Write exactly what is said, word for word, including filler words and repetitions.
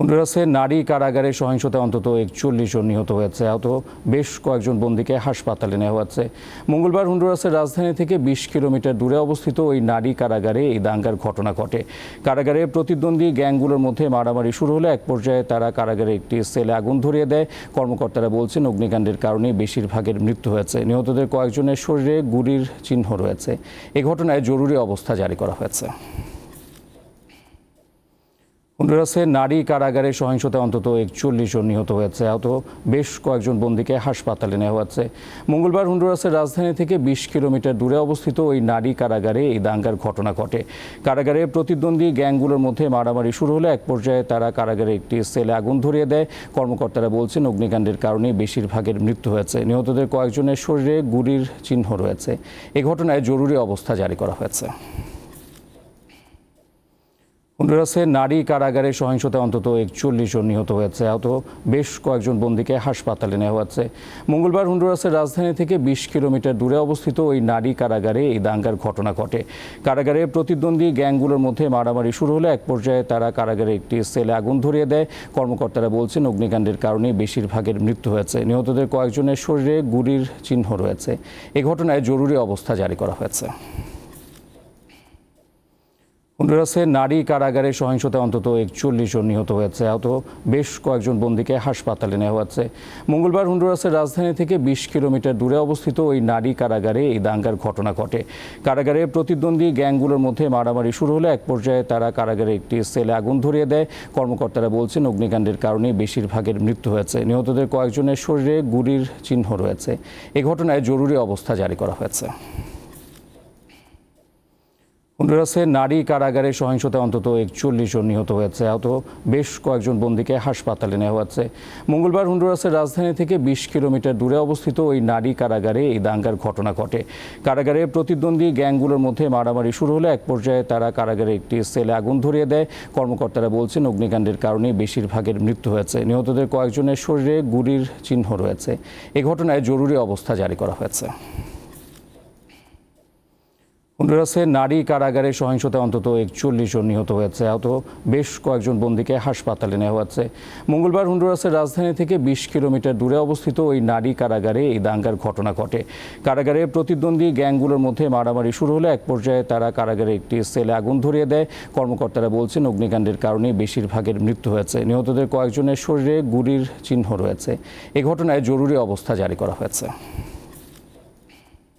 হন্ডুরাসে নারী কারাগারে সহিংসতায় অন্তত একচল্লিশ জন নিহত হয়েছে। আহত বেশ কয়েকজন বন্দীকে হাসপাতালে নেওয়া হয়েছে। মঙ্গলবার হন্ডুরাসের রাজধানী থেকে বিশ কিলোমিটার দূরে অবস্থিত ওই নারী কারাগারে এই দাঙ্গার ঘটনা ঘটে। কারাগারে প্রতিদ্বন্দ্বী গ্যাংগুলোর মধ্যে মারামারি শুরু হলে এক পর্যায়ে তারা কারাগারে একটি সেলে আগুন ধরিয়ে দেয়। কর্মকর্তারা বলছেন, অগ্নিকাণ্ডের কারণে বেশিরভাগের মৃত্যু হয়েছে। নিহতদের কয়েকজনের শরীরে গুলির চিহ্ন রয়েছে। এ ঘটনায় জরুরি অবস্থা জারি করা হয়েছে। হন্ডুরাসে নারী কারাগারে সহিংসতায় অন্তত একচল্লিশ জন নিহত হয়েছে। আহত বেশ কয়েকজন বন্দীকে হাসপাতালে নেওয়া হয়েছে। মঙ্গলবার হন্ডুরাসের রাজধানী থেকে বিশ কিলোমিটার দূরে অবস্থিত ওই নারী কারাগারে এই দাঙ্গার ঘটনা ঘটে। কারাগারে প্রতিদ্বন্দ্বী গ্যাংগুলোর মধ্যে মারামারি শুরু হলে এক পর্যায়ে তারা কারাগারে একটি সেলে আগুন ধরিয়ে দেয়। কর্মকর্তারা বলছেন, অগ্নিকাণ্ডের কারণে বেশিরভাগের মৃত্যু হয়েছে। নিহতদের কয়েকজনের শরীরে গুলির চিহ্ন রয়েছে। এ ঘটনায় জরুরি অবস্থা জারি করা হয়েছে। হন্ডুরাসে নারী কারাগারে সহিংসতায় অন্তত একচল্লিশ জন নিহত হয়েছে। আহত বেশ কয়েকজন বন্দীকে হাসপাতালে নেওয়া হয়েছে। মঙ্গলবার হন্ডুরাসের রাজধানী থেকে বিশ কিলোমিটার দূরে অবস্থিত ওই নারী কারাগারে এই দাঙ্গার ঘটনা ঘটে। কারাগারে প্রতিদ্বন্দ্বী গ্যাংগুলোর মধ্যে মারামারি শুরু হলে এক পর্যায়ে তারা কারাগারে একটি সেলে আগুন ধরিয়ে দেয়। কর্মকর্তারা বলছেন, অগ্নিকাণ্ডের কারণে বেশিরভাগের মৃত্যু হয়েছে। নিহতদের কয়েকজনের শরীরে গুলির চিহ্ন রয়েছে। এ ঘটনায় জরুরি অবস্থা জারি করা হয়েছে। হন্ডুরাসে নারী কারাগারে সহিংসতায় অন্তত একচল্লিশ জন নিহত হয়েছে। আহত বেশ কয়েকজন বন্দীকে হাসপাতালে নেওয়া হয়েছে। মঙ্গলবার হন্ডুরাসের রাজধানী থেকে বিশ কিলোমিটার দূরে অবস্থিত ওই নারী কারাগারে এই দাঙ্গার ঘটনা ঘটে। কারাগারে প্রতিদ্বন্দ্বী গ্যাংগুলোর মধ্যে মারামারি শুরু হলে এক পর্যায়ে তারা কারাগারে একটি সেলে আগুন ধরিয়ে দেয়। কর্মকর্তারা বলছেন, অগ্নিকাণ্ডের কারণে বেশিরভাগের মৃত্যু হয়েছে। নিহতদের কয়েকজনের শরীরে গুলির চিহ্ন রয়েছে। এ ঘটনায় জরুরি অবস্থা জারি করা হয়েছে। হন্ডুরাসে নারী কারাগারে সহিংসতায় অন্তত একচল্লিশ জন নিহত হয়েছে। আহত বেশ কয়েকজন বন্দীকে হাসপাতালে নেওয়া হয়েছে। মঙ্গলবার হন্ডুরাসের রাজধানী থেকে বিশ কিলোমিটার দূরে অবস্থিত ওই নারী কারাগারে এই দাঙ্গার ঘটনা ঘটে। কারাগারে প্রতিদ্বন্দ্বী গ্যাংগুলোর মধ্যে মারামারি শুরু হলে এক পর্যায়ে তারা কারাগারে একটি সেলে আগুন ধরিয়ে দেয়। কর্মকর্তারা বলছেন, অগ্নিকাণ্ডের কারণে বেশিরভাগের মৃত্যু হয়েছে। নিহতদের কয়েকজনের শরীরে গুলির চিহ্ন রয়েছে। এ ঘটনায় জরুরি অবস্থা জারি করা হয়েছে। হন্ডুরাসে নারী কারাগারে সহিংসতায় অন্তত একচল্লিশ জন নিহত হয়েছে। আহত বেশ কয়েকজন বন্দীকে হাসপাতালে নেওয়া হয়েছে। মঙ্গলবার হন্ডুরাসের রাজধানী থেকে বিশ কিলোমিটার দূরে অবস্থিত ওই নারী কারাগারে এই দাঙ্গার ঘটনা ঘটে। কারাগারে প্রতিদ্বন্দ্বী গ্যাংগুলোর মধ্যে মারামারি শুরু হলে এক পর্যায়ে তারা কারাগারে একটি সেলে আগুন ধরিয়ে দেয়। কর্মকর্তারা বলছেন, অগ্নিকাণ্ডের কারণে বেশিরভাগের মৃত্যু হয়েছে। নিহতদের কয়েকজনের শরীরে গুলির চিহ্ন রয়েছে। এ ঘটনায় জরুরি অবস্থা জারি করা হয়েছে।